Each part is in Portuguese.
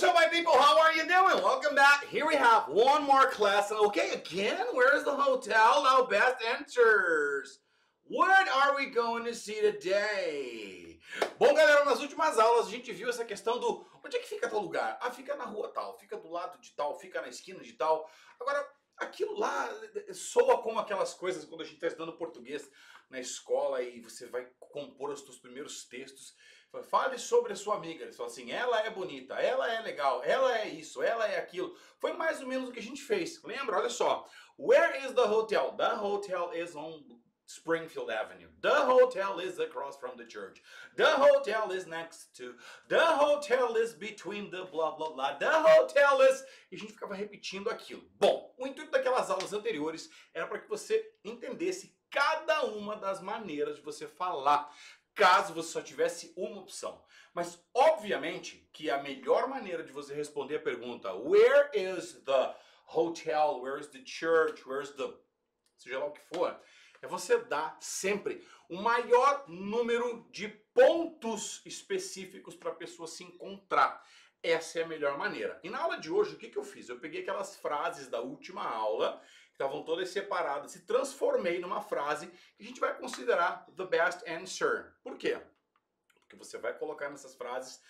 So my people, how are you doing? Welcome back. Here we have one more class. Okay, again, where is the hotel? Now best enters. What are we going to see today? Bom, galera, nas últimas aulas a gente viu essa questão do onde é que fica tal lugar? Ah, fica na rua tal, fica do lado de tal, fica na esquina de tal. Agora, aquilo lá soa como aquelas coisas quando a gente está estudando português na escola e você vai compor os seus primeiros textos. Fale sobre a sua amiga. Eles falam assim, ela é bonita, ela é legal, ela é isso, ela é aquilo. Foi mais ou menos o que a gente fez. Lembra? Olha só. Where is the hotel? The hotel is on Springfield Avenue. The hotel is across from the church. The hotel is next to. The hotel is between the blá blá blá. The hotel is... E a gente ficava repetindo aquilo. Bom, o intuito daquelas aulas anteriores era para que você entendesse cada uma das maneiras de você falar, caso você só tivesse uma opção. Mas, obviamente, que a melhor maneira de você responder a pergunta Where is the hotel? Where is the church? Where is the... seja lá o que for, é você dar sempre o maior número de pontos específicos para a pessoa se encontrar. Essa é a melhor maneira. E na aula de hoje, o que eu fiz? Eu peguei aquelas frases da última aula, que estavam todas separadas, e transformei numa frase que a gente vai considerar the best answer. Por quê? Porque você vai colocar nessas frases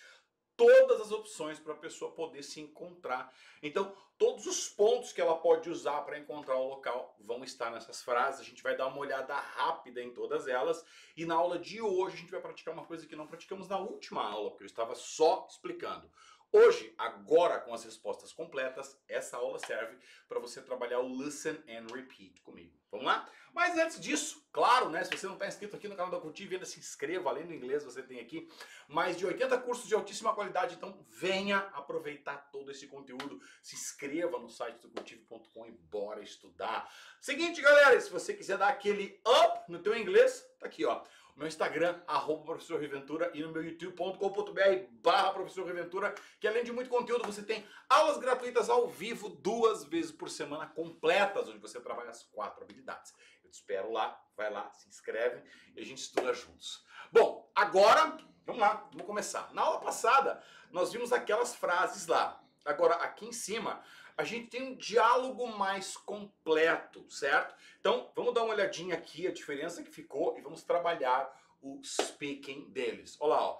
todas as opções para a pessoa poder se encontrar. Então, todos os pontos que ela pode usar para encontrar o local vão estar nessas frases. A gente vai dar uma olhada rápida em todas elas. E na aula de hoje a gente vai praticar uma coisa que não praticamos na última aula, porque eu estava só explicando. Hoje, agora com as respostas completas, essa aula serve para você trabalhar o Listen and Repeat comigo. Vamos lá? Mas antes disso, claro, né? Se você não está inscrito aqui no canal da Kultivi, ainda se inscreva. Além do inglês, você tem aqui mais de 80 cursos de altíssima qualidade. Então, venha aproveitar todo esse conteúdo. Se inscreva no site do Kultivi.com e bora estudar. Seguinte, galera, se você quiser dar aquele up no teu inglês, tá aqui, ó. O meu Instagram, @ProfessorReventura, e no meu youtube.com.br/ProfessorReventura, que além de muito conteúdo, você tem aulas gratuitas ao vivo 2 vezes por semana completas, onde você trabalha as 4 habilidades. Eu te espero lá, vai lá, se inscreve e a gente estuda juntos. Bom, agora, vamos lá, vamos começar. Na aula passada, nós vimos aquelas frases lá. Agora, aqui em cima, a gente tem um diálogo mais completo, certo? Então, vamos dar uma olhadinha aqui, a diferença que ficou, e vamos trabalhar o speaking deles. Olha lá, ó.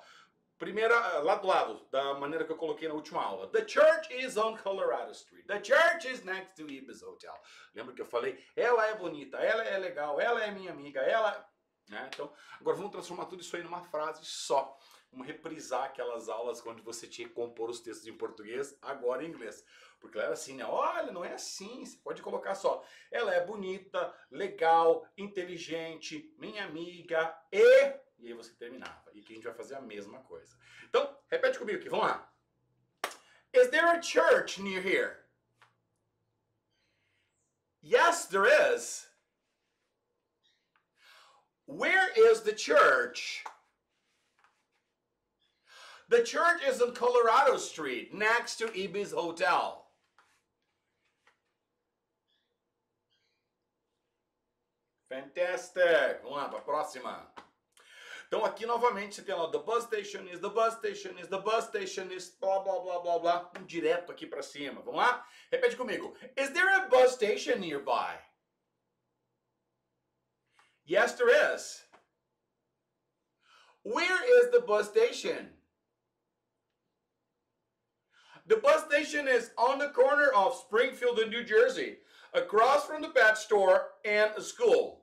Primeira, lá do lado, da maneira que eu coloquei na última aula. The church is on Colorado Street. The church is next to Ibis Hotel. Lembra que eu falei? Ela é bonita, ela é legal, ela é minha amiga, ela... Né? Então, agora vamos transformar tudo isso aí numa frase só. Vamos reprisar aquelas aulas onde você tinha que compor os textos em português, agora em inglês. Porque ela era assim, né? Olha, não é assim. Você pode colocar só. Ela é bonita, legal, inteligente, minha amiga e... E aí você terminava. E aqui a gente vai fazer a mesma coisa. Então, repete comigo aqui. Vamos lá. Is there a church near here? Yes, there is. Where is the church? The church is on Colorado Street, next to Ibis Hotel. Fantastic. Vamos lá para a próxima. Então aqui novamente você tem lá, the bus station is, blá, blá, blá, blá, blá, direto aqui pra cima. Vamos lá? Repete comigo. Is there a bus station nearby? Yes, there is. Where is the bus station? The bus station is on the corner of Springfield and New Jersey, across from the pet store and a school.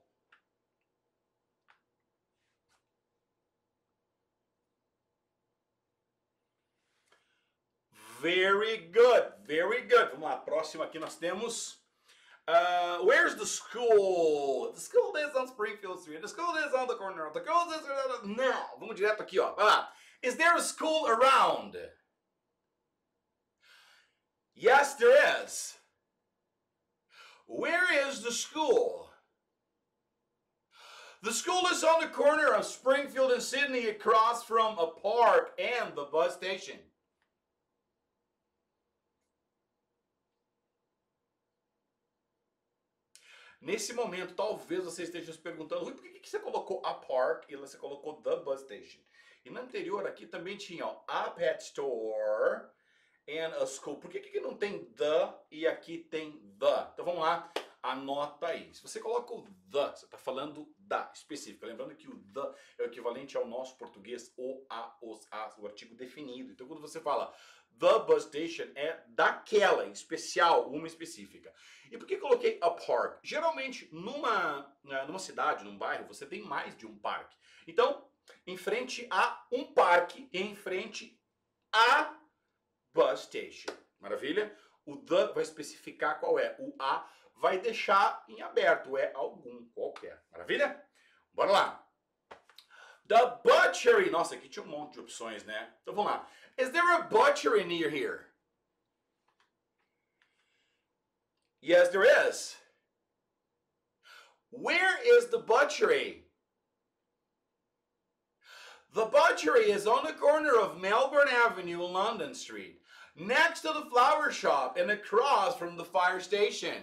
Very good, very good. Vamos lá, próximo aqui nós temos where's the school? The school is on Springfield Street. The school is on the corner. The school is... Não, vamos direto aqui, ó. Vai lá. Is there a school around? Yes, there is. Where is the school? The school is on the corner of Springfield and Sydney, across from a park and the bus station. Nesse momento, talvez você esteja se perguntando, Rui, por que você colocou a park e você colocou the bus station? E na anterior aqui também tinha ó, a pet store and a school. Por que que não tem the e aqui tem the? Então vamos lá, anota aí. Se você coloca o the, você está falando da específica. Lembrando que o the é o equivalente ao nosso português o, a, os, as, o artigo definido. Então quando você fala the bus station é daquela em especial, uma específica. E por que coloquei a park? Geralmente numa cidade, num bairro, você tem mais de um parque. Então, em frente a um parque, em frente a bus station. Maravilha? O the vai especificar qual é. O a vai deixar em aberto. É algum, qualquer. Maravilha? Bora lá. The butchery. Nossa, aqui tinha um monte de opções, né? Então vamos lá. Is there a butchery near here? Yes, there is. Where is the butchery? The butchery is on the corner of Melbourne Avenue and London Street, next to the flower shop and across from the fire station.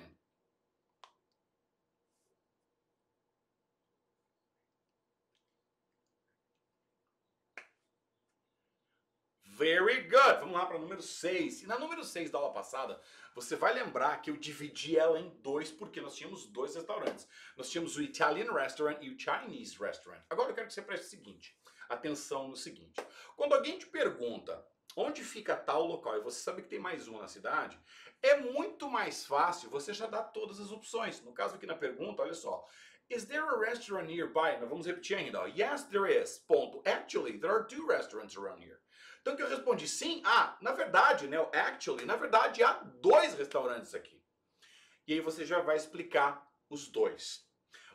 Very good. Vamos lá para o número 6. E na número 6 da aula passada, você vai lembrar que eu dividi ela em dois, porque nós tínhamos dois restaurantes. Nós tínhamos o Italian Restaurant e o Chinese Restaurant. Agora eu quero que você preste o seguinte. Atenção no seguinte. Quando alguém te pergunta onde fica tal local e você sabe que tem mais um na cidade, é muito mais fácil você já dar todas as opções. No caso aqui na pergunta, olha só. Is there a restaurant nearby? Nós vamos repetir ainda. Ó. Yes, there is. Ponto. Actually, there are two restaurants around here. Então que eu respondi sim, na verdade, né? Actually, na verdade há dois restaurantes aqui. E aí você já vai explicar os dois.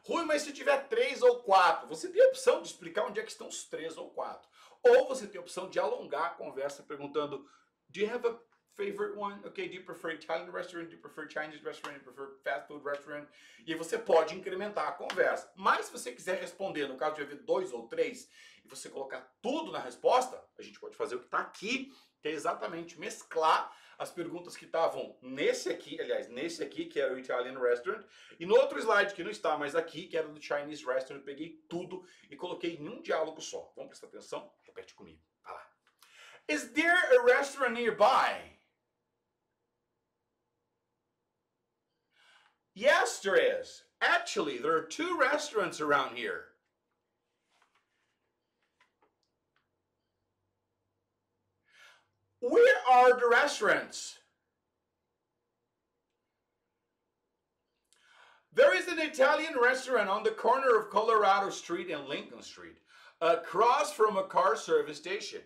Rui, mas se tiver 3 ou 4, você tem a opção de explicar onde é que estão os 3 ou 4. Ou você tem a opção de alongar a conversa perguntando: Do you have a favorite one? Okay, do you prefer Italian restaurant? Do you prefer Chinese restaurant? Do you prefer fast food restaurant? E aí você pode incrementar a conversa. Mas se você quiser responder, no caso de haver 2 ou 3, e você colocar tudo na resposta, a gente pode fazer o que está aqui, que é exatamente mesclar as perguntas que estavam nesse aqui, aliás, nesse aqui, que era o Italian Restaurant, e no outro slide que não está mais aqui, que era do Chinese Restaurant, eu peguei tudo e coloquei em um diálogo só. Vamos prestar atenção? Repete comigo. Vai lá. Is there a restaurant nearby? Yes, there is. Actually, there are two restaurants around here. Where are the restaurants? There is an Italian restaurant on the corner of Colorado Street and Lincoln Street, across from a car service station.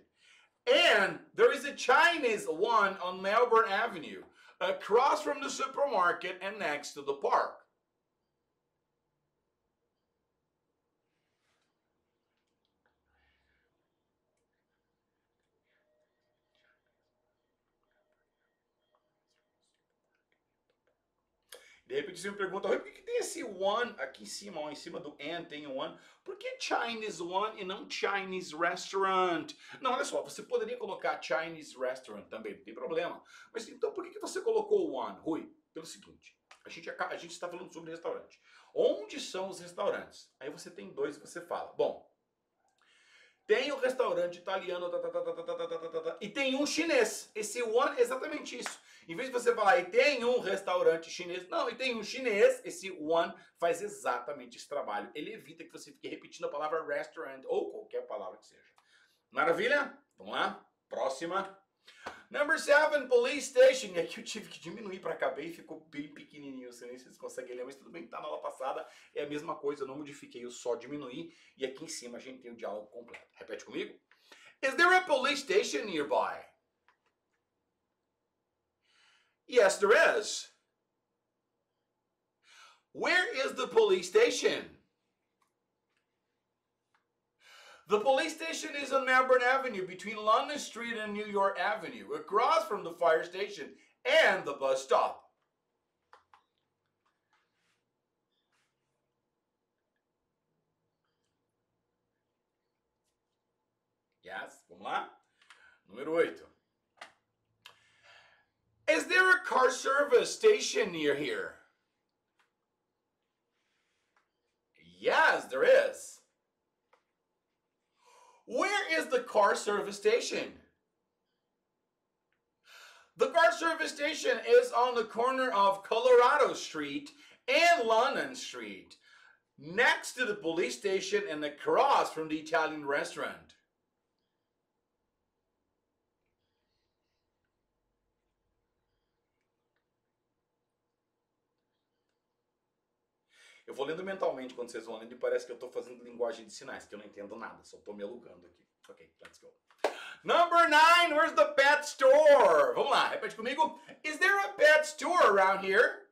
And there is a Chinese one on Melbourne Avenue, across from the supermarket and next to the park. De repente você me pergunta, por que tem esse one aqui em cima, ó, em cima do and tem o one? Por que Chinese one e não Chinese restaurant? Não, olha só, você poderia colocar Chinese restaurant também, não tem problema. Mas então por que você colocou o one, Rui? Pelo seguinte, a gente está falando sobre restaurante. Onde são os restaurantes? Aí você tem dois e você fala, bom, tem o restaurante italiano e tem um chinês. Esse one é exatamente isso. Em vez de você falar, e tem um restaurante chinês, não, e tem um chinês, esse one faz exatamente esse trabalho. Ele evita que você fique repetindo a palavra restaurant ou qualquer palavra que seja. Maravilha? Vamos lá? Próxima. Number 7, police station. E aqui eu tive que diminuir para caber e ficou bem pequenininho. Não sei nem se vocês conseguem ler, mas tudo bem que tá na aula passada. É a mesma coisa, eu não modifiquei, eu só diminuí. E aqui em cima a gente tem o diálogo completo. Repete comigo. Is there a police station nearby? Yes, there is. Where is the police station? The police station is on Mabern Avenue between London Street and New York Avenue, across from the fire station and the bus stop. Yes, vamos lá. Número 8. Is there a car service station near here? Yes, there is. Where is the car service station? The car service station is on the corner of Colorado Street and London Street, next to the police station and across from the Italian restaurant. Eu vou lendo mentalmente quando vocês vão lendo e parece que eu estou fazendo linguagem de sinais, que eu não entendo nada, só estou me alugando aqui. Ok, let's go. Number 9, where's the pet store? Vamos lá, repete comigo. Is there a pet store around here?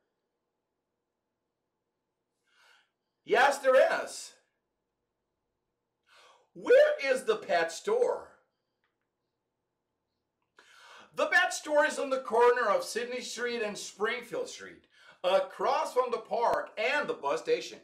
Yes, there is. Where is the pet store? The pet store is on the corner of Sydney Street and Springfield Street, across from the park and the bus station.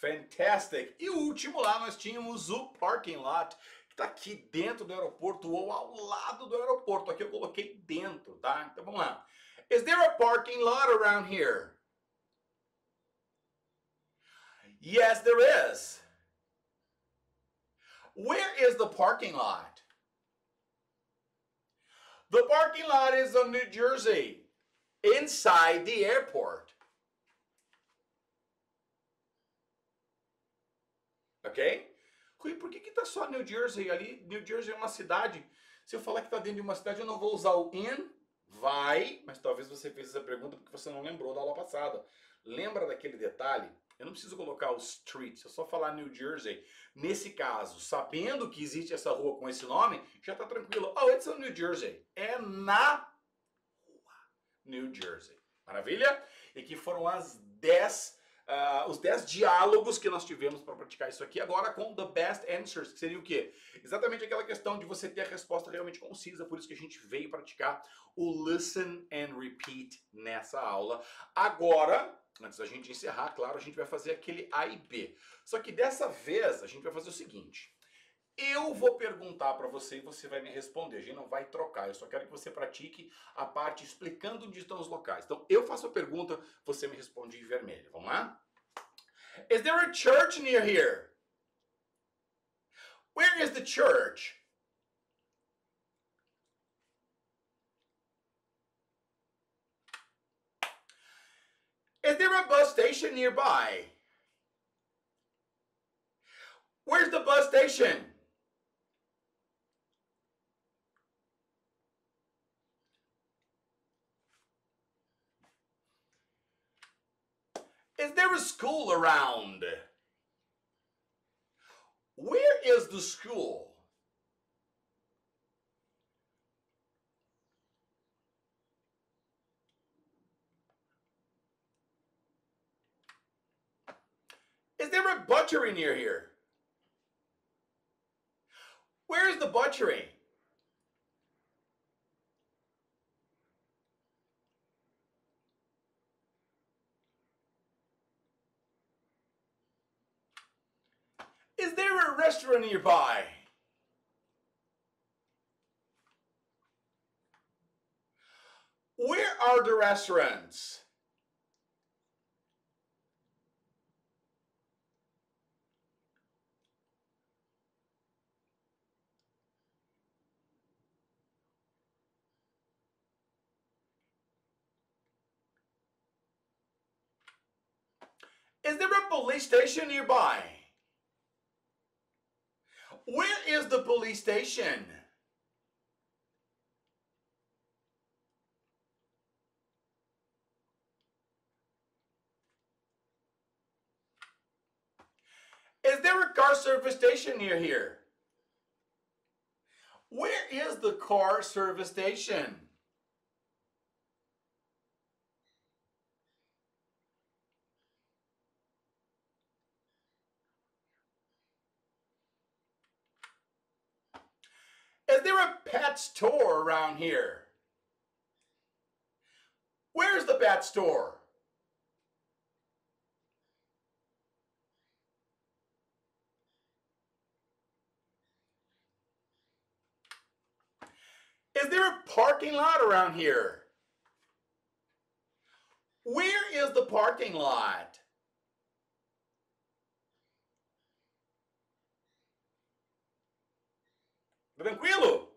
Fantastic! E o último lá nós tínhamos o parking lot, que tá aqui dentro do aeroporto ou ao lado do aeroporto. Aqui eu coloquei dentro, tá? Então vamos lá. Is there a parking lot around here? Yes, there is. Where is the parking lot? The parking lot is on New Jersey, inside the airport. Ok? Rui, por que que tá só New Jersey ali? New Jersey é uma cidade. Se eu falar que tá dentro de uma cidade, eu não vou usar o in, vai. Mas talvez você fez essa pergunta porque você não lembrou da aula passada. Lembra daquele detalhe? Eu não preciso colocar o street, se eu só falar New Jersey, nesse caso, sabendo que existe essa rua com esse nome, já tá tranquilo. Oh, it's on New Jersey. É na rua New Jersey. Maravilha? E aqui foram as 10, os 10 diálogos que nós tivemos para praticar isso aqui. Agora com the best answers, que seria o quê? Exatamente aquela questão de você ter a resposta realmente concisa, por isso que a gente veio praticar o listen and repeat nessa aula. Agora... antes da gente encerrar, claro, a gente vai fazer aquele A e B. Só que dessa vez a gente vai fazer o seguinte. Eu vou perguntar para você e você vai me responder. A gente não vai trocar. Eu só quero que você pratique a parte explicando onde estão os locais. Então eu faço a pergunta, você me responde em vermelho. Vamos lá? Is there a church near here? Where is the church? Is there a bus station nearby? Where's the bus station? Is there a school around? Where is the school? Is there a butchery near here? Where is the butchery? Is there a restaurant nearby? Where are the restaurants? Is there a police station nearby? Where is the police station? Is there a car service station near here? Where is the car service station? Is there a pet store around here? Where's the pet store? Is there a parking lot around here? Where is the parking lot? Tranquilo?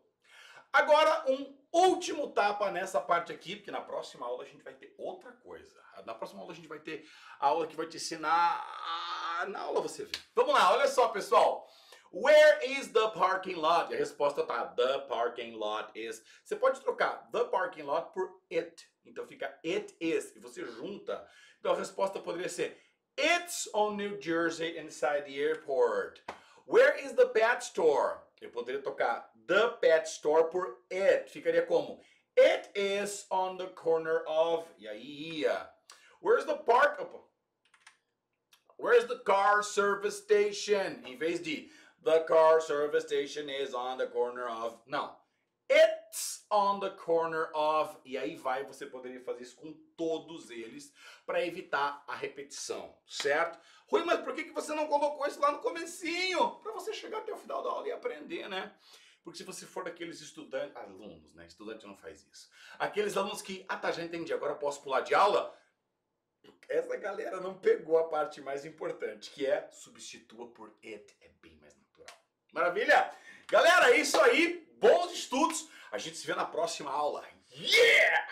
Agora um último tapa nessa parte aqui, porque na próxima aula a gente vai ter outra coisa. Na próxima aula a gente vai ter a aula que vai te ensinar... Na aula você vê. Vamos lá, olha só, pessoal. Where is the parking lot? E a resposta tá the parking lot is. Você pode trocar the parking lot por it. Então fica it is. E você junta. Então a resposta poderia ser it's on New Jersey inside the airport. Where is the pet store? Eu poderia trocar the pet store por it. Ficaria como it is on the corner of. E aí ia. Where's the park? Opa. Where's the car service station? Em vez de the car service station is on the corner of... Não. It's on the corner of... E aí vai, você poderia fazer isso com todos eles para evitar a repetição, certo? Rui, mas por que você não colocou isso lá no comecinho? Para você chegar até o final da aula e aprender, né? Porque se você for daqueles estudantes... Alunos, né? Estudante não faz isso. Aqueles alunos que... Ah, tá, já entendi. Agora posso pular de aula? Essa galera não pegou a parte mais importante, que é substitua por it, é bem mais natural. Maravilha? Galera, é isso aí, bons estudos, a gente se vê na próxima aula. Yeah!